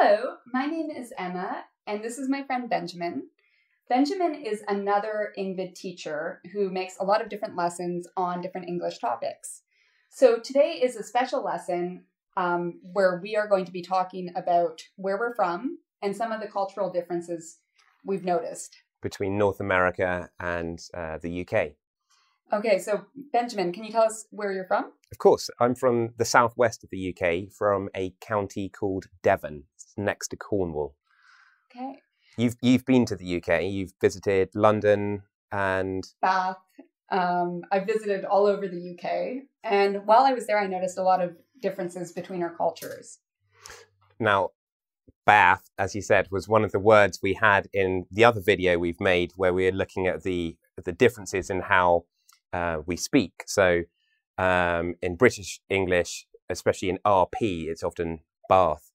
Hello, my name is Emma, and this is my friend Benjamin. Benjamin is another EngVid teacher who makes a lot of different lessons on different English topics. So today is a special lesson where we are going to be talking about where we're from and some of the cultural differences we've noticed between North America and the UK. Okay, so Benjamin, can you tell us where you're from? Of course. I'm from the southwest of the UK, from a county called Devon. It's next to Cornwall. Okay. You've been to the UK. You've visited London and... Bath. I visited all over the UK. And while I was there, I noticed a lot of differences between our cultures. Now, Bath, as you said, was one of the words we had in the other video we've made where we were looking at the differences in how we speak. So in British English, especially in RP, it's often Bath.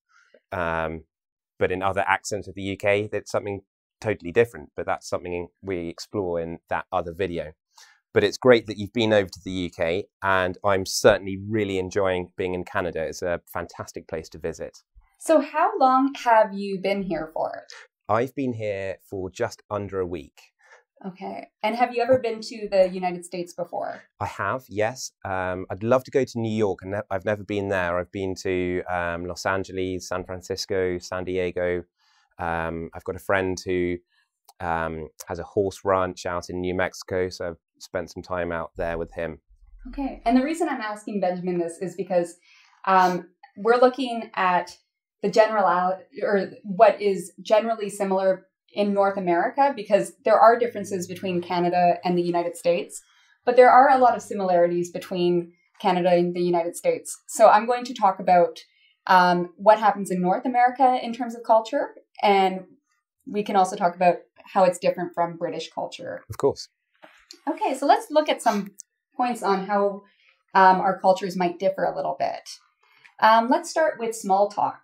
But in other accents of the UK, that's something totally different. But that's something we explore in that other video. But it's great that you've been over to the UK, and I'm certainly really enjoying being in Canada. It's a fantastic place to visit. So how long have you been here for? I've been here for just under a week. Okay. And have you ever been to the United States before? I have, yes. I'd love to go to New York, and I've never been there. I've been to Los Angeles, San Francisco, San Diego. I've got a friend who has a horse ranch out in New Mexico, so I've spent some time out there with him. Okay. And the reason I'm asking Benjamin this is because we're looking at the what is generally similar in North America, because there are differences between Canada and the United States, but there are a lot of similarities between Canada and the United States. So I'm going to talk about what happens in North America in terms of culture, and we can also talk about how it's different from British culture. Of course. Okay, so let's look at some points on how our cultures might differ a little bit. Let's start with small talk.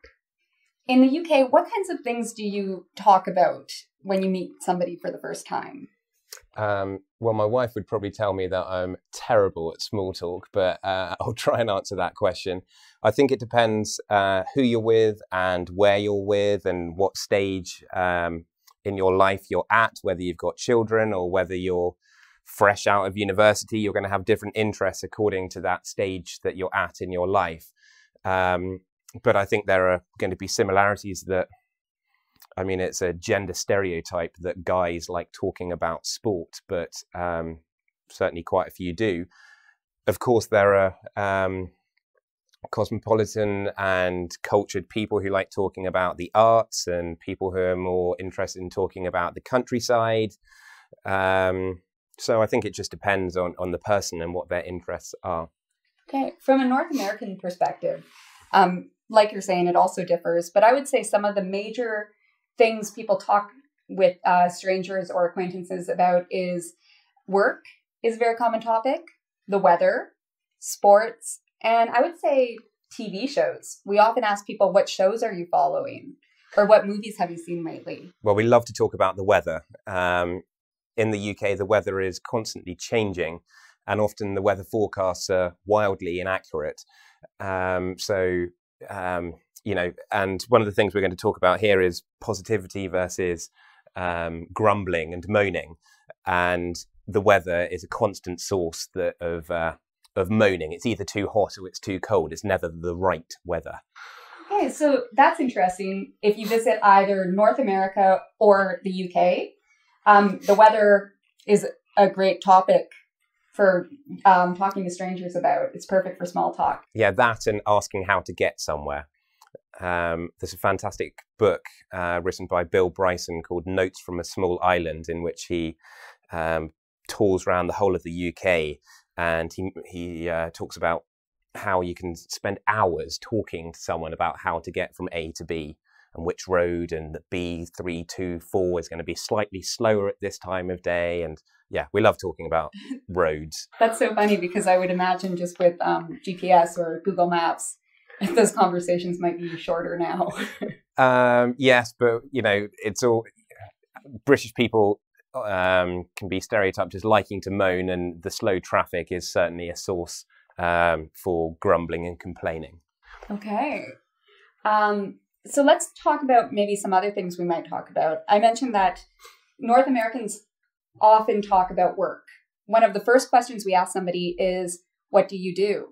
In the UK, what kinds of things do you talk about when you meet somebody for the first time? Well, my wife would probably tell me that I'm terrible at small talk, but I'll try and answer that question. I think it depends who you're with and where you're with and what stage in your life you're at, whether you've got children or whether you're fresh out of university. You're going to have different interests according to that stage that you're at in your life. But I think there are going to be similarities that, I mean, it's a gender stereotype that guys like talking about sport, but certainly quite a few do. Of course, there are cosmopolitan and cultured people who like talking about the arts and people who are more interested in talking about the countryside. So I think it just depends on the person and what their interests are. Okay. From a North American perspective, like you're saying, it also differs, but I would say some of the major things people talk with strangers or acquaintances about is work is a very common topic, the weather, sports, and I would say TV shows. We often ask people, what shows are you following? Or what movies have you seen lately? Well, we love to talk about the weather. In the UK, the weather is constantly changing, and often the weather forecasts are wildly inaccurate. You know, and one of the things we're going to talk about here is positivity versus grumbling and moaning. And the weather is a constant source of moaning. It's either too hot or it's too cold. It's never the right weather. Okay, so that's interesting. If you visit either North America or the UK, the weather is a great topic for talking to strangers about. It's perfect for small talk. Yeah, that and asking how to get somewhere. There's a fantastic book written by Bill Bryson called Notes from a Small Island, in which he tours around the whole of the UK, and he talks about how you can spend hours talking to someone about how to get from A to B and which road, and that B324 is going to be slightly slower at this time of day. And yeah, we love talking about roads. That's so funny, because I would imagine just with GPS or Google Maps, those conversations might be shorter now. Yes, but you know, it's all British people can be stereotyped as liking to moan, and the slow traffic is certainly a source for grumbling and complaining. Okay. So let's talk about maybe some other things we might talk about. I mentioned that North Americans often talk about work. One of the first questions we ask somebody is, what do you do?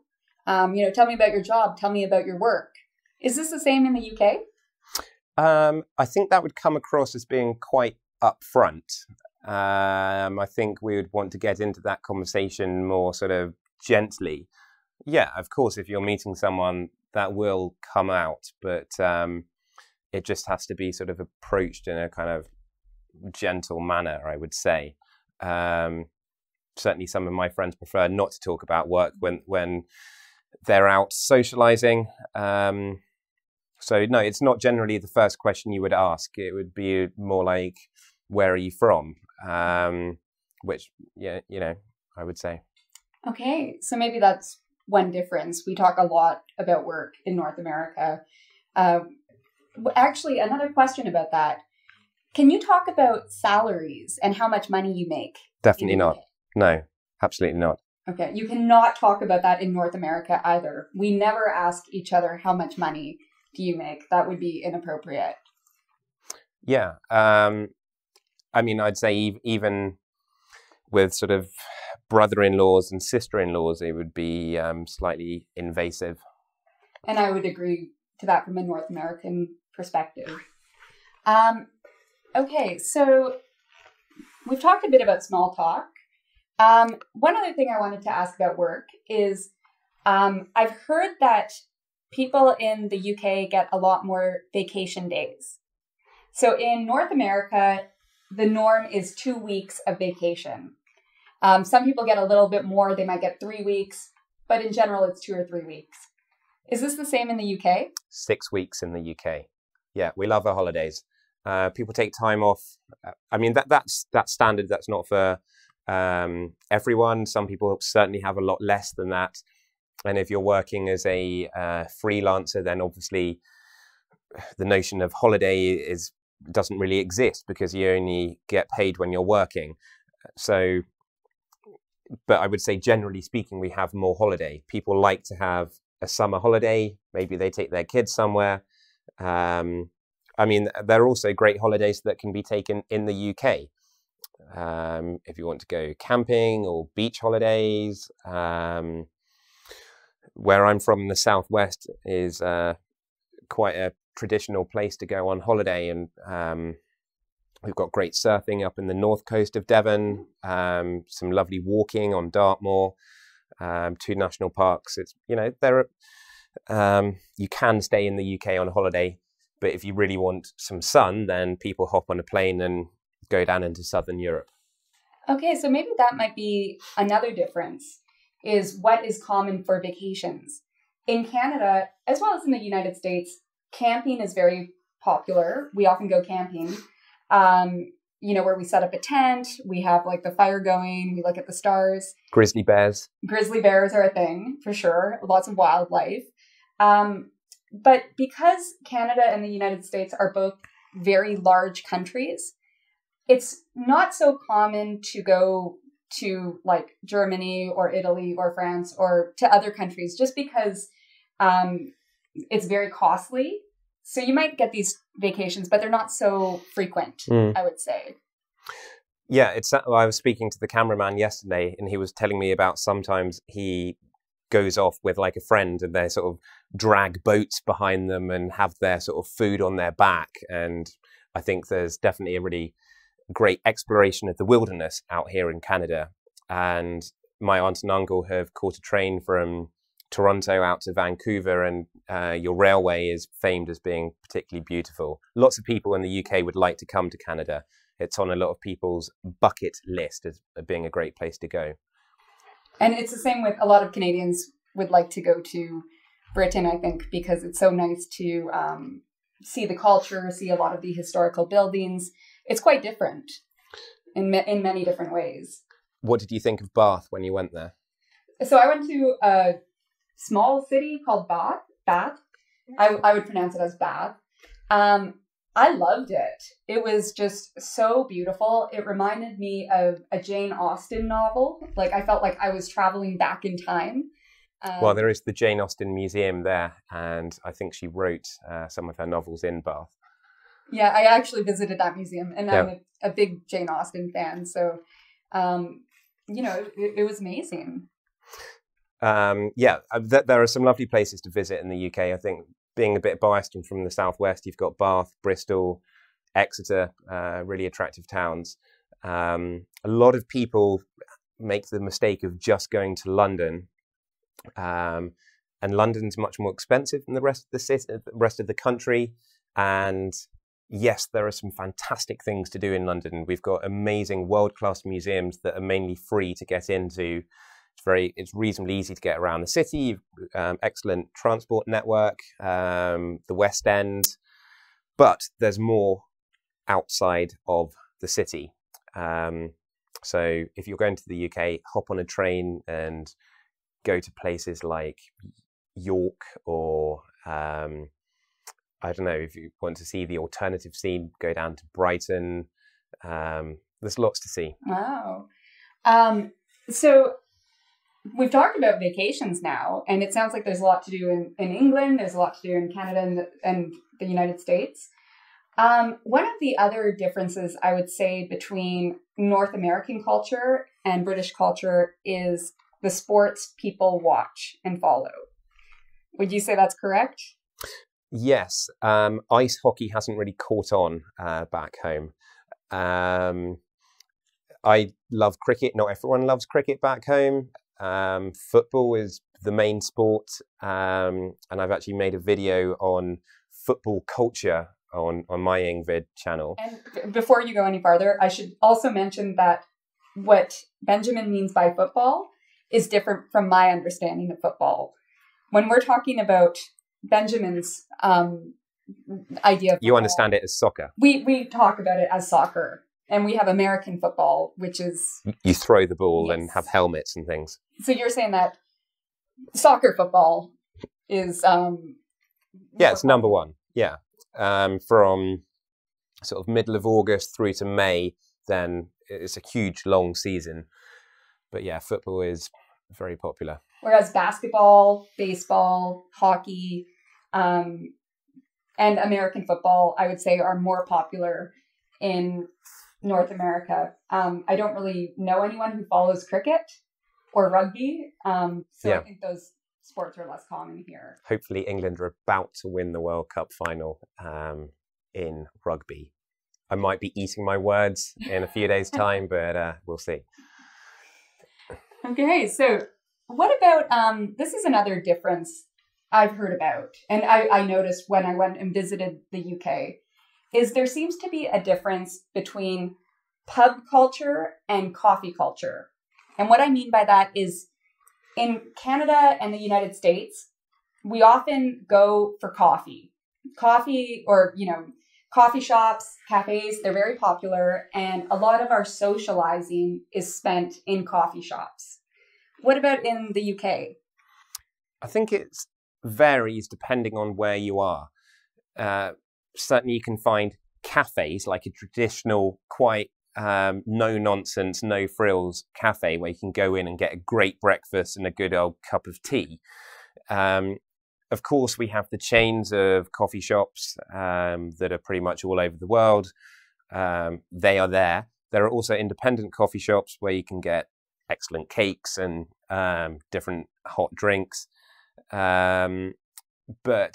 Tell me about your job. Tell me about your work. Is this the same in the UK? I think that would come across as being quite upfront. I think we would want to get into that conversation more sort of gently. Yeah, of course, if you're meeting someone, that will come out, but it just has to be sort of approached in a kind of gentle manner, I would say. Certainly some of my friends prefer not to talk about work when they're out socializing. So no, it's not generally the first question you would ask. It would be more like, where are you from? Which, yeah, I would say. Okay, so maybe that's one difference. We talk a lot about work in North America. Actually, another question about that. Can you talk about salaries and how much money you make? Definitely not. No, absolutely not. Okay, you cannot talk about that in North America either. We never ask each other how much money do you make. That would be inappropriate. Yeah, I mean, I'd say even with sort of brother-in-laws and sister-in-laws, it would be slightly invasive. And I would agree to that from a North American perspective. Okay, so we've talked a bit about small talk. One other thing I wanted to ask about work is I've heard that people in the UK get a lot more vacation days. So in North America, the norm is 2 weeks of vacation. Some people get a little bit more. They might get 3 weeks, but in general, it's 2 or 3 weeks. Is this the same in the UK? 6 weeks in the UK. Yeah, we love our holidays. People take time off. I mean, that's standard. That's not for everyone. Some people certainly have a lot less than that. And if you're working as a freelancer, then obviously the notion of holiday doesn't really exist because you only get paid when you're working. So, but I would say generally speaking, we have more holiday. People like to have a summer holiday. Maybe they take their kids somewhere. I mean, there are also great holidays that can be taken in the UK. If you want to go camping or beach holidays, where I'm from in the Southwest is quite a traditional place to go on holiday. And we've got great surfing up in the north coast of Devon, some lovely walking on Dartmoor, 2 national parks. It's, there are, you can stay in the UK on holiday, but if you really want some sun, then people hop on a plane and go down into Southern Europe. Okay, so maybe that might be another difference, is what is common for vacations. In Canada, as well as in the United States, camping is very popular. We often go camping. Where we set up a tent, we have like the fire going, we look at the stars. Grizzly bears. Grizzly bears are a thing for sure. Lots of wildlife. But because Canada and the United States are both very large countries, it's not so common to go to like Germany or Italy or France or to other countries just because it's very costly. So you might get these vacations, but they're not so frequent, I would say. Yeah, I was speaking to the cameraman yesterday and he was telling me about sometimes he goes off with like a friend and they sort of drag boats behind them and have their sort of food on their back. And I think there's definitely a really great exploration of the wilderness out here in Canada. And my aunt and uncle have caught a train from Toronto out to Vancouver, and your railway is famed as being particularly beautiful. Lots of people in the UK would like to come to Canada. It's on a lot of people's bucket list as being a great place to go. And it's the same with a lot of Canadians would like to go to Britain, I think, because it's so nice to see the culture, see a lot of the historical buildings. It's quite different in many different ways. What did you think of Bath when you went there? So I went to a small city called Bath. I would pronounce it as Bath. I loved it. It was just so beautiful. It reminded me of a Jane Austen novel. Like I felt like I was traveling back in time. Well, there is the Jane Austen Museum there, and I think she wrote some of her novels in Bath. Yeah, I actually visited that museum, and yeah. I'm a big Jane Austen fan, so, you know, it was amazing. Yeah, there are some lovely places to visit in the UK. I think being a bit biased and from the southwest, you've got Bath, Bristol, Exeter, really attractive towns. A lot of people make the mistake of just going to London. And London's much more expensive than the rest of the city, the rest of the country. And yes, there are some fantastic things to do in London. We've got amazing world-class museums that are mainly free to get into. It's reasonably easy to get around the city. Excellent transport network, the West End, but there's more outside of the city. So if you're going to the UK, hop on a train and go to places like York, or I don't know, if you want to see the alternative scene, go down to Brighton. There's lots to see. Wow. So we've talked about vacations now, and it sounds like there's a lot to do in England, there's a lot to do in Canada and the United States. One of the other differences I would say between North American culture and British culture is the sports people watch and follow. Would you say that's correct? Yes. Ice hockey hasn't really caught on back home. I love cricket. Not everyone loves cricket back home. Football is the main sport. And I've actually made a video on football culture on my EngVid channel. And before you go any farther, I should also mention that what Benjamin means by football is different from my understanding of football. When we're talking about Benjamin's idea of football, you understand it as soccer. We talk about it as soccer, and we have American football, which is you throw the ball, yes, and have helmets and things. So you're saying that soccer football is yeah, it's number one. Yeah, from sort of middle of August through to May, then it's a huge long season. But yeah, football is very popular. Whereas basketball, baseball, hockey, and American football, I would say, are more popular in North America. I don't really know anyone who follows cricket or rugby. So yeah. I think those sports are less common here. Hopefully England are about to win the World Cup final in rugby. I might be eating my words in a few days' time, but we'll see. Okay, so what about, this is another difference I've heard about, and I noticed when I went and visited the UK, is there seems to be a difference between pub culture and coffee culture. And what I mean by that is in Canada and the United States, we often go for coffee. Coffee or, you know, coffee shops, cafes, they're very popular, and a lot of our socializing is spent in coffee shops. What about in the UK? I think it varies depending on where you are. Certainly you can find cafes, like a traditional, quite no-nonsense, no-frills cafe where you can go in and get a great breakfast and a good old cup of tea. Of course, we have the chains of coffee shops that are pretty much all over the world. They are there. There are also independent coffee shops where you can get excellent cakes and different hot drinks. But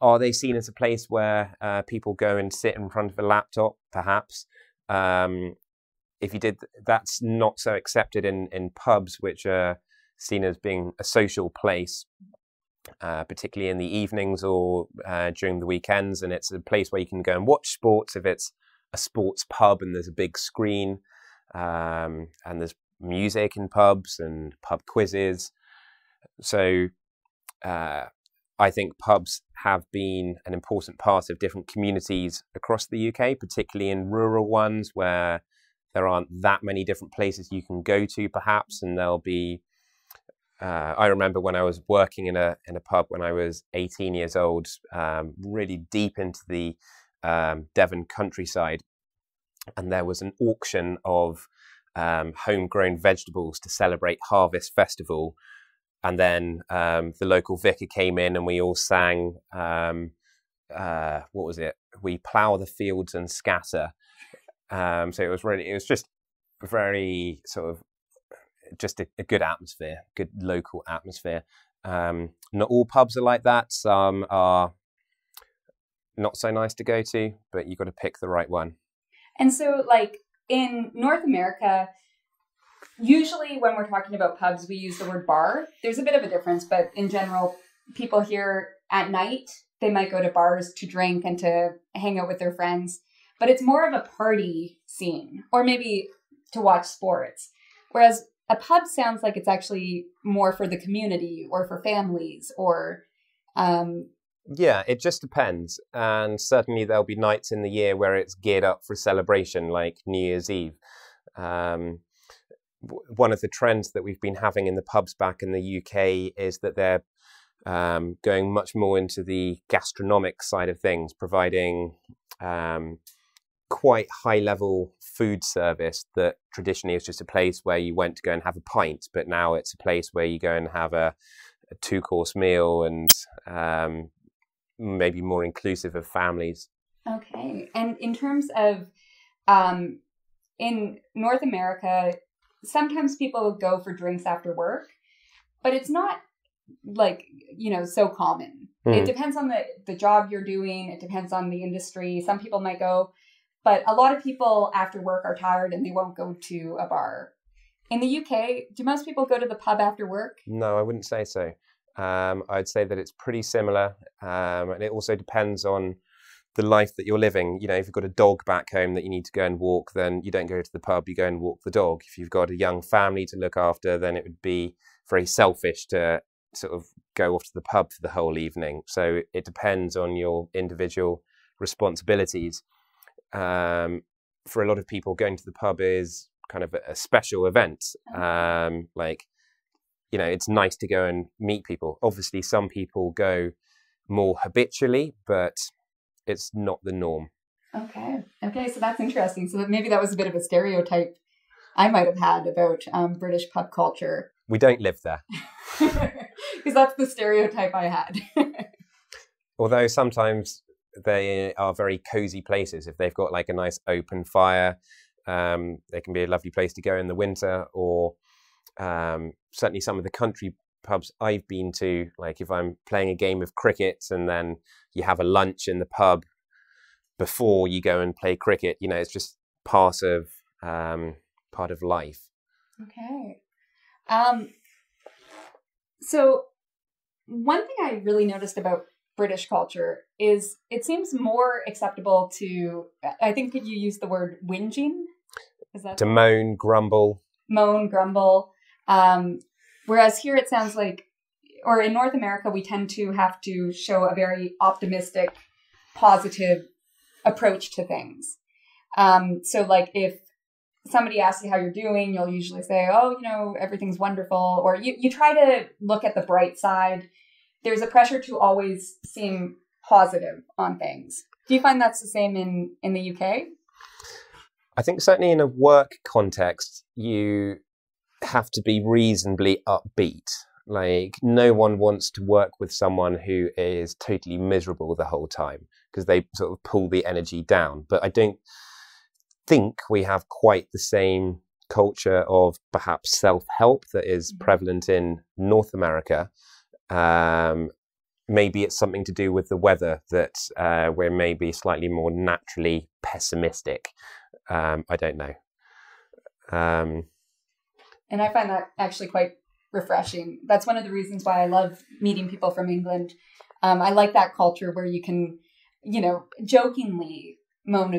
are they seen as a place where people go and sit in front of a laptop? Perhaps. If you did, that's not so accepted in pubs, which are seen as being a social place. Particularly in the evenings or during the weekends, and it's a place where you can go and watch sports if it's a sports pub and there's a big screen, and there's music in pubs and pub quizzes. So I think pubs have been an important part of different communities across the UK, particularly in rural ones where there aren't that many different places you can go to perhaps, and there'll be I remember when I was working in a pub when I was 18 years old, really deep into the Devon countryside, and there was an auction of homegrown vegetables to celebrate Harvest Festival, And then the local vicar came in and we all sang, what was it? We plough the fields and scatter. So it was really, it was just very sort of just a good atmosphere, good local atmosphere. Not all pubs are like that. Some are not so nice to go to, but you've got to pick the right one. And so like in North America, usually when we're talking about pubs, we use the word bar. There's a bit of a difference, but in general, people here at night, they might go to bars to drink and to hang out with their friends, but it's more of a party scene or maybe to watch sports. Whereas a pub sounds like it's actually more for the community or for families or... Yeah, it just depends. And certainly there'll be nights in the year where it's geared up for celebration, like New Year's Eve. One of the trends that we've been having in the pubs back in the UK is that they're going much more into the gastronomic side of things, providing quite high-level food service that traditionally is just a place where you went to go and have a pint, but now it's a place where you go and have a two-course meal and maybe more inclusive of families. Okay. And in terms of in North America, sometimes people go for drinks after work, but it's not like, you know, so common. Mm. It depends on the job you're doing. It depends on the industry. Some people might go, but a lot of people after work are tired and they won't go to a bar. In the UK, do most people go to the pub after work? No, I wouldn't say so. I'd say that it's pretty similar. And it also depends on the life that you're living. You know, if you've got a dog back home that you need to go and walk, then you don't go to the pub, you go and walk the dog. If you've got a young family to look after, then it would be very selfish to sort of go off to the pub for the whole evening. So it depends on your individual responsibilities. For a lot of people, going to the pub is kind of a special event. Like, you know, it's nice to go and meet people. Obviously, some people go more habitually, but it's not the norm. Okay. Okay. So that's interesting. So maybe that was a bit of a stereotype I might have had about British pub culture. We don't live there. Because that's the stereotype I had. Although sometimes they are very cozy places. If they've got like a nice open fire, they can be a lovely place to go in the winter, or certainly some of the country pubs I've been to, like if I'm playing a game of cricket and then you have a lunch in the pub before you go and play cricket, you know, it's just part of life. Okay. So one thing I really noticed about British culture is it seems more acceptable to, I think, could you use the word whinging? Is that to moan, grumble? Moan, grumble. Whereas here it sounds like, or in North America, we tend to have to show a very optimistic, positive approach to things. So like if somebody asks you how you're doing, you'll usually say, oh, you know, everything's wonderful. Or you try to look at the bright side. There's a pressure to always seem positive on things. Do you find that's the same in the UK? I think certainly in a work context, you have to be reasonably upbeat. Like no one wants to work with someone who is totally miserable the whole time because they sort of pull the energy down. But I don't think we have quite the same culture of perhaps self-help that is prevalent in North America. Maybe it's something to do with the weather that we're maybe slightly more naturally pessimistic. I don't know. And I find that actually quite refreshing. That's one of the reasons why I love meeting people from England. I like that culture where you can, you know, jokingly moan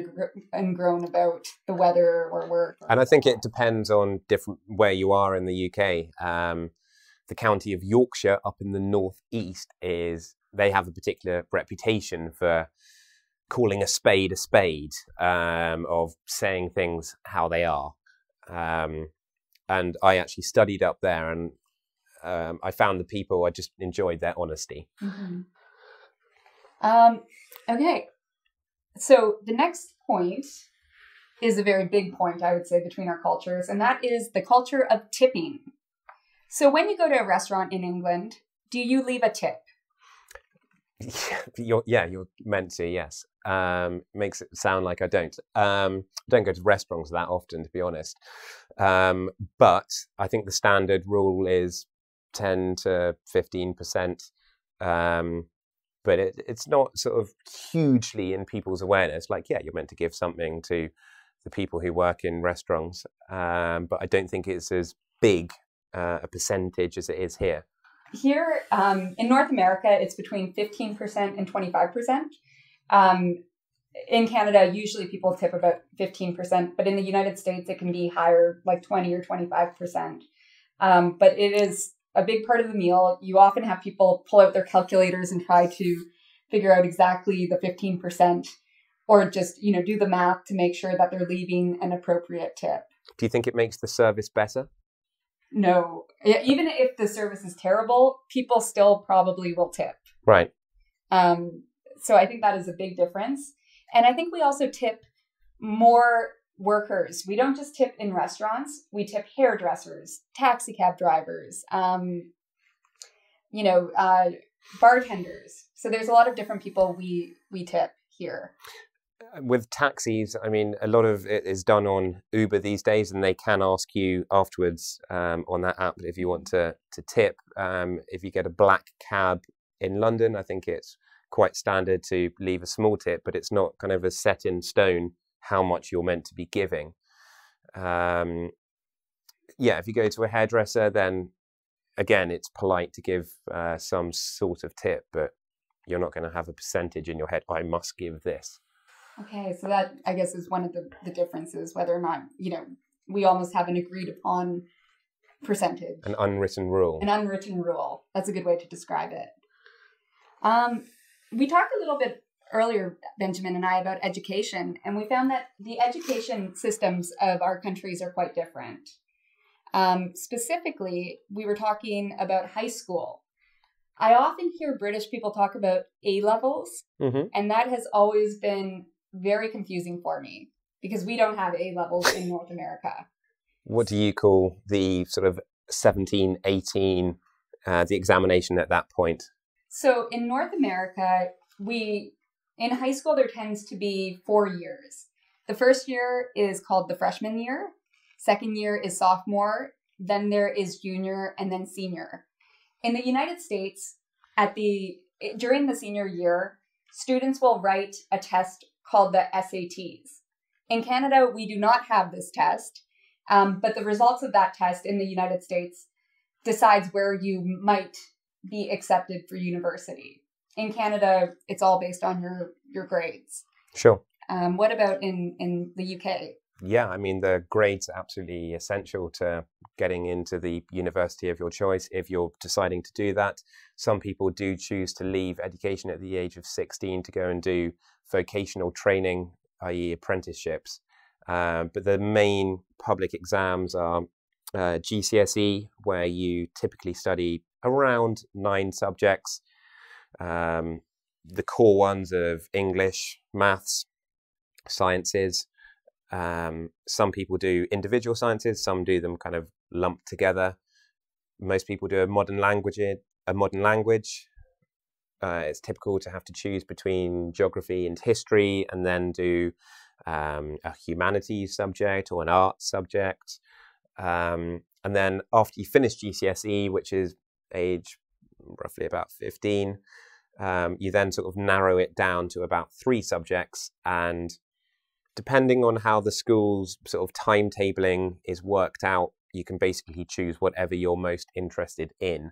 and groan about the weather or work. And I think it depends on different where you are in the UK. The county of Yorkshire up in the northeast they have a particular reputation for calling a spade, of saying things how they are. And I actually studied up there and I found the people, I just enjoyed their honesty. Mm-hmm. Okay. So the next point is a very big point, I would say, between our cultures, and that is the culture of tipping. So when you go to a restaurant in England, do you leave a tip? You're meant to, yes. Makes it sound like I don't. Don't go to restaurants that often, to be honest. But I think the standard rule is 10 to 15%. But it's not sort of hugely in people's awareness. Like, yeah, you're meant to give something to the people who work in restaurants. But I don't think it's as big a percentage as it is here. Here in North America, it's between 15% and 25%. In Canada, usually people tip about 15%, but in the United States, it can be higher, like 20 or 25%. But it is a big part of the meal. You often have people pull out their calculators and try to figure out exactly the 15% or just, you know, do the math to make sure that they're leaving an appropriate tip. Do you think it makes the service better? No. Even if the service is terrible, people still probably will tip. Right. So I think that is a big difference. And I think we also tip more workers. We don't just tip in restaurants. We tip hairdressers, taxi cab drivers, bartenders. So there's a lot of different people we tip here. With taxis, I mean, a lot of it is done on Uber these days, and they can ask you afterwards on that app if you want to tip. If you get a black cab in London, I think it's quite standard to leave a small tip, but it's not kind of a set in stone how much you're meant to be giving. If you go to a hairdresser, then again, it's polite to give some sort of tip, but you're not going to have a percentage in your head, I must give this. Okay, so that, I guess, is one of the differences, whether or not, you know, we almost have an agreed upon percentage. An unwritten rule. An unwritten rule. That's a good way to describe it. We talked a little bit earlier, Benjamin and I, about education, and we found that the education systems of our countries are quite different. Specifically, we were talking about high school. I often hear British people talk about A-levels, mm-hmm. and that has always been very confusing for me because we don't have A-levels in North America. What do you call the sort of 17, 18, the examination at that point? So in North America, in high school, there tends to be 4 years. The first year is called the freshman year. Second year is sophomore. Then there is junior and then senior. In the United States, during the senior year, students will write a test called the SATs. In Canada, we do not have this test, but the results of that test in the United States decides where you might be accepted for university. In Canada, it's all based on your grades. Sure. What about in the UK? Yeah, I mean, the grades are absolutely essential to getting into the university of your choice if you're deciding to do that. Some people do choose to leave education at the age of 16 to go and do vocational training, i.e. apprenticeships. But the main public exams are GCSE, where you typically study around 9 subjects. The core ones of English, maths, sciences. Some people do individual sciences, some do them kind of lumped together. Most people do a modern language. It's typical to have to choose between geography and history and then do a humanities subject or an art subject. And then after you finish GCSE, which is age roughly about 15, you then sort of narrow it down to about 3 subjects, and depending on how the school's sort of timetabling is worked out, you can basically choose whatever you're most interested in.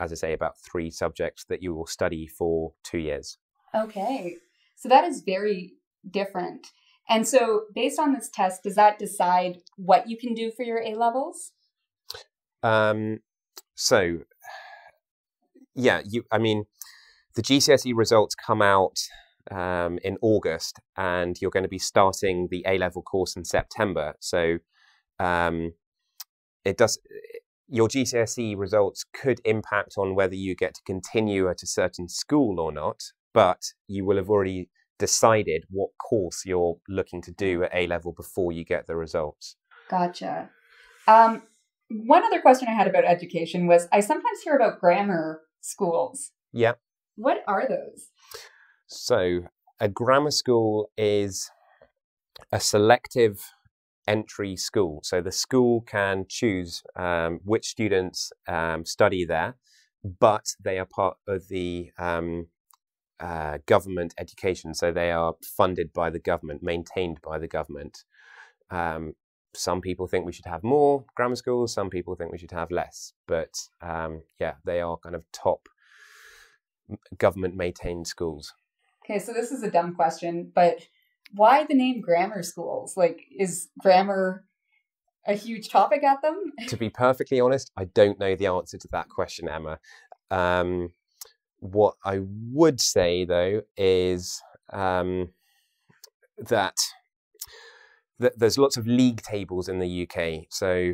As I say, about 3 subjects that you will study for 2 years. Okay, so that is very different. And so based on this test, does that decide what you can do for your A-levels? The GCSE results come out in August, and you're going to be starting the A-level course in September. So your GCSE results could impact on whether you get to continue at a certain school or not, but you will have already decided what course you're looking to do at A-level before you get the results. Gotcha. One other question I had about education was I sometimes hear about grammar schools. Yeah. What are those? So a grammar school is a selective entry school. So the school can choose which students study there, but they are part of the government education. So they are funded by the government, maintained by the government. Some people think we should have more grammar schools. Some people think we should have less. But yeah, they are kind of top government maintained schools. Okay, so this is a dumb question, but why the name grammar schools? Like, is grammar a huge topic at them? To be perfectly honest, I don't know the answer to that question, Emma. What I would say, though, is that there's lots of league tables in the UK. So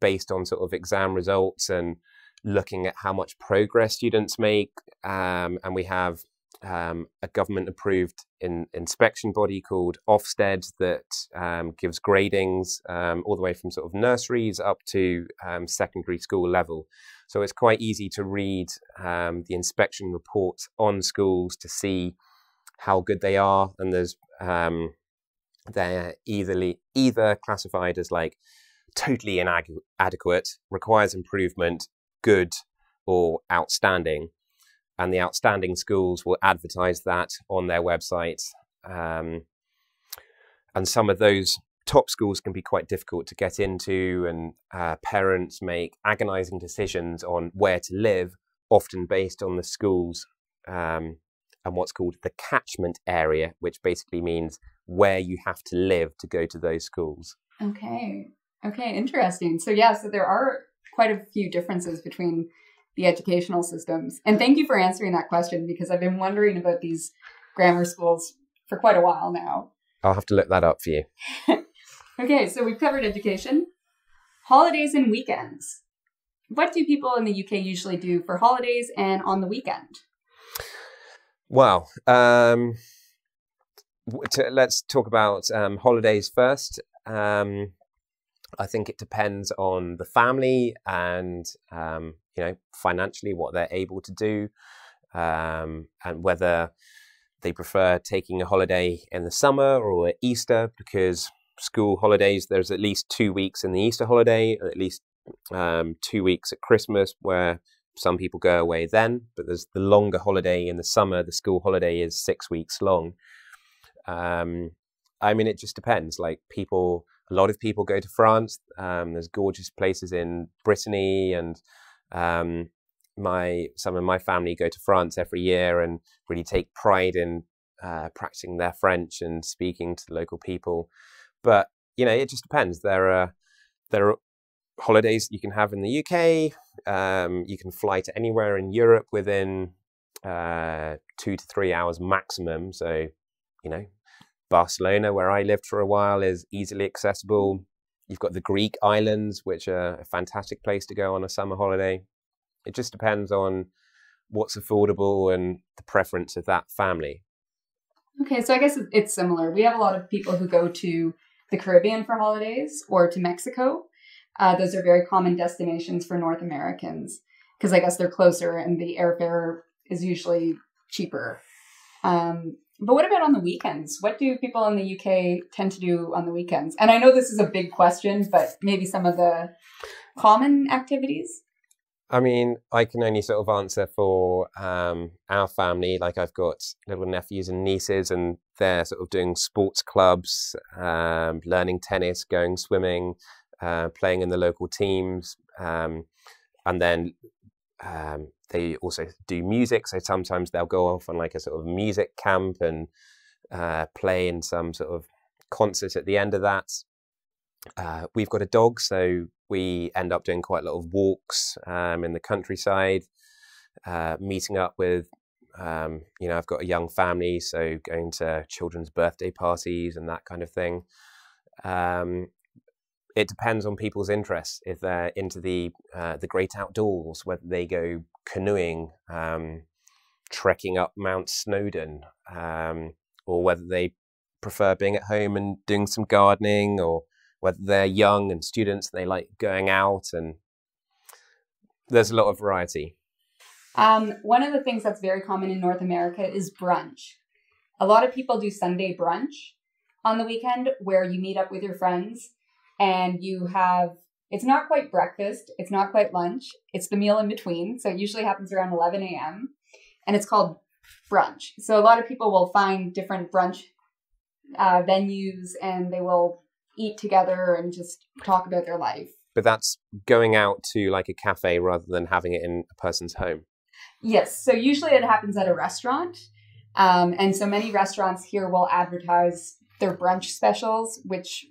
based on sort of exam results and looking at how much progress students make, and we have a government-approved inspection body called Ofsted that gives gradings all the way from sort of nurseries up to secondary school level. So it's quite easy to read the inspection reports on schools to see how good they are, and there's they're either classified as like totally inadequate, requires improvement, good, or outstanding. And the outstanding schools will advertise that on their website. And some of those top schools can be quite difficult to get into, and parents make agonizing decisions on where to live, often based on the schools and what's called the catchment area, which basically means where you have to live to go to those schools. Okay. Okay, interesting. So yeah, so there are quite a few differences between the educational systems. And thank you for answering that question, because I've been wondering about these grammar schools for quite a while now. I'll have to look that up for you. Okay, so we've covered education. Holidays and weekends. What do people in the UK usually do for holidays and on the weekend? Wow. Let's talk about holidays first. I think it depends on the family and, you know, financially what they're able to do, and whether they prefer taking a holiday in the summer or Easter, because school holidays, there's at least 2 weeks in the Easter holiday, at least 2 weeks at Christmas, where some people go away then, but there's the longer holiday in the summer. The school holiday is 6 weeks long. I mean, it just depends. Like people... A lot of people go to France. There's gorgeous places in Brittany, and some of my family go to France every year and really take pride in practicing their French and speaking to local people. But you know, it just depends. There are holidays you can have in the UK. You can fly to anywhere in Europe within 2 to 3 hours maximum. So you know, Barcelona, where I lived for a while, is easily accessible. You've got the Greek islands, which are a fantastic place to go on a summer holiday. It just depends on what's affordable and the preference of that family. Okay, so I guess it's similar. We have a lot of people who go to the Caribbean for holidays or to Mexico. Those are very common destinations for North Americans, because I guess they're closer and the airfare is usually cheaper. But what about on the weekends? What do people in the UK tend to do on the weekends? And I know this is a big question, but maybe some of the common activities? I mean, I can only sort of answer for our family. Like I've got little nephews and nieces, and they're sort of doing sports clubs, learning tennis, going swimming, playing in the local teams. And then... they also do music, so sometimes they'll go off on like a sort of music camp and play in some sort of concert at the end of that. We've got a dog, so we end up doing quite a lot of walks in the countryside, meeting up with, you know, I've got a young family, so going to children's birthday parties and that kind of thing. It depends on people's interests. If they're into the great outdoors, whether they go canoeing, trekking up Mount Snowdon, or whether they prefer being at home and doing some gardening or whether they're young and students and they like going out, and there's a lot of variety. One of the things that's very common in North America is brunch. A lot of people do Sunday brunch on the weekend, where you meet up with your friends and you have, it's not quite breakfast, it's not quite lunch, it's the meal in between. So it usually happens around 11 a.m. and it's called brunch. So a lot of people will find different brunch venues and they will eat together and just talk about their life. But that's going out to like a cafe rather than having it in a person's home. Yes. So usually it happens at a restaurant. And so many restaurants here will advertise their brunch specials, which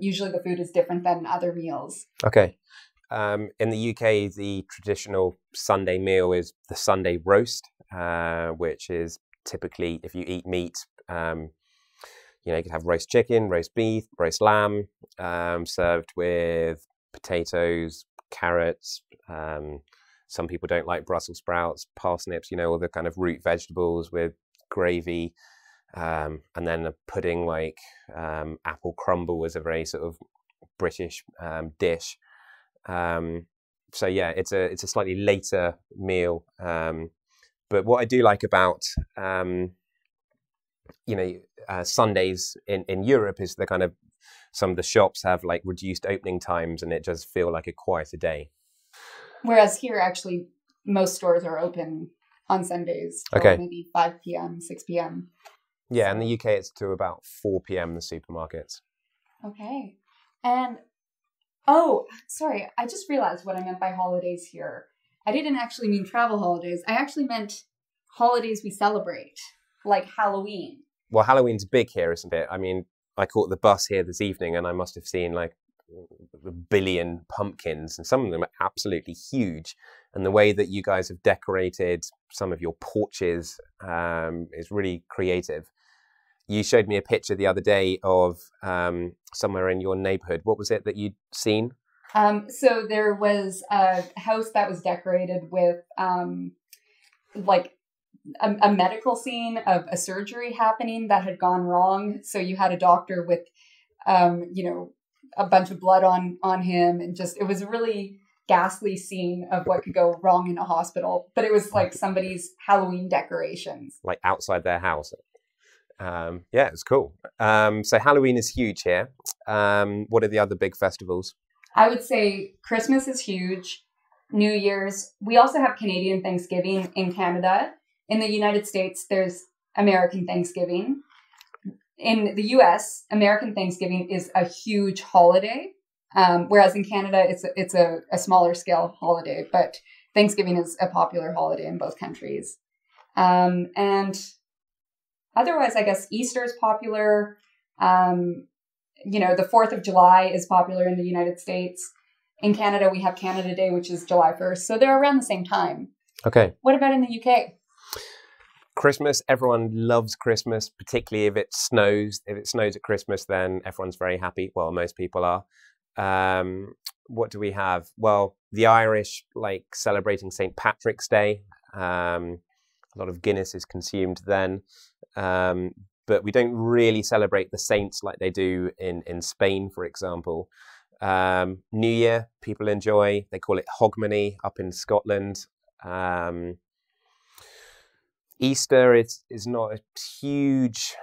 usually the food is different than other meals. Okay. In the UK, the traditional Sunday meal is the Sunday roast, which is typically, if you eat meat, you know, you could have roast chicken, roast beef, roast lamb, served with potatoes, carrots. Some people don't like Brussels sprouts, parsnips, you know, all the kind of root vegetables with gravy. And then a pudding, like apple crumble was a very sort of British dish. So yeah, it's a slightly later meal. But what I do like about you know, Sundays in Europe is the kind of, some of the shops have like reduced opening times and it just feel like a quieter day. Whereas here, actually, most stores are open on Sundays. Okay. Maybe 5 p.m., 6 p.m. Yeah, in the UK, it's to about 4 p.m. in the supermarkets. Okay. And, oh, sorry, I just realized what I meant by holidays here. I didn't actually mean travel holidays. I actually meant holidays we celebrate, like Halloween. Well, Halloween's big here, isn't it? I mean, I caught the bus here this evening and I must have seen like a billion pumpkins, and some of them are absolutely huge. And the way that you guys have decorated some of your porches is really creative. You showed me a picture the other day of somewhere in your neighborhood. What was it that you'd seen? So there was a house that was decorated with like a medical scene of a surgery happening that had gone wrong. So you had a doctor with, you know, a bunch of blood on him, and just, it was a really ghastly scene of what could go wrong in a hospital. But it was like somebody's Halloween decorations, like outside their house. Yeah, it's cool. So Halloween is huge here. What are the other big festivals? I would say Christmas is huge. New Year's. We also have Canadian Thanksgiving in Canada. In the United States, there's American Thanksgiving. In the US, American Thanksgiving is a huge holiday, whereas in Canada, it's a smaller scale holiday, but Thanksgiving is a popular holiday in both countries. And otherwise, I guess Easter is popular. You know, the 4th of July is popular in the United States. In Canada, we have Canada Day, which is July 1st. So they're around the same time. Okay. What about in the UK? Christmas, everyone loves Christmas, particularly if it snows. If it snows at Christmas, then everyone's very happy. Well, most people are. What do we have? Well, the Irish like celebrating St. Patrick's Day. A lot of Guinness is consumed then. But we don't really celebrate the saints like they do in Spain, for example. New Year, people enjoy. They call it Hogmanay up in Scotland. Easter is not a huge,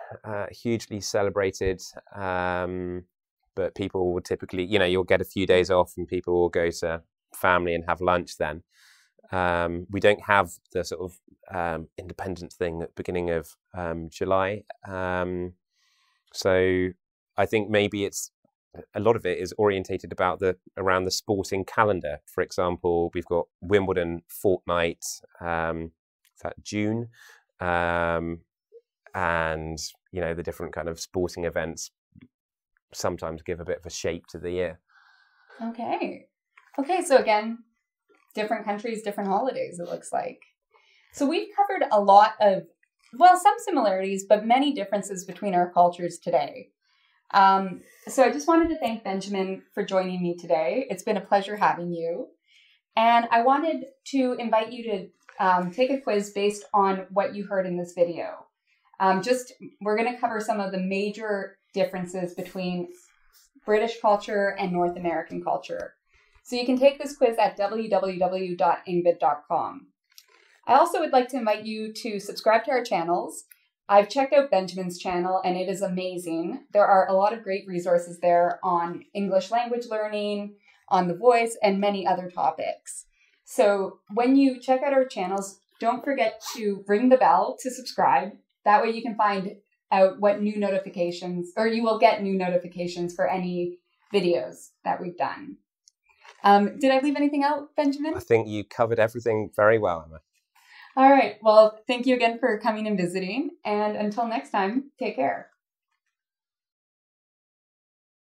hugely celebrated, but people will typically, you know, you'll get a few days off and people will go to family and have lunch then. We don't have the sort of independence thing at the beginning of July. So I think maybe it's, a lot of it is orientated about around the sporting calendar. For example, we've got Wimbledon fortnight, that June, and you know, the different kind of sporting events sometimes give a bit of a shape to the year. Okay, so again, different countries, different holidays, it looks like. So we've covered a lot of, well, some similarities but many differences between our cultures today. So I just wanted to thank Benjamin for joining me today. It's been a pleasure having you, and I wanted to invite you to take a quiz based on what you heard in this video. We're going to cover some of the major differences between British culture, and North American culture. So you can take this quiz at www.engvid.com. I also would like to invite you to subscribe to our channels. I've checked out Benjamin's channel and it is amazing. There are a lot of great resources there on English language learning, on The Voice, and many other topics. So when you check out our channels, don't forget to ring the bell to subscribe. That way you can find out what new notifications, or you will get new notifications for any videos that we've done. Did I leave anything out, Benjamin? I think you covered everything very well, Emma. All right. Well, thank you again for coming and visiting. And until next time, take care.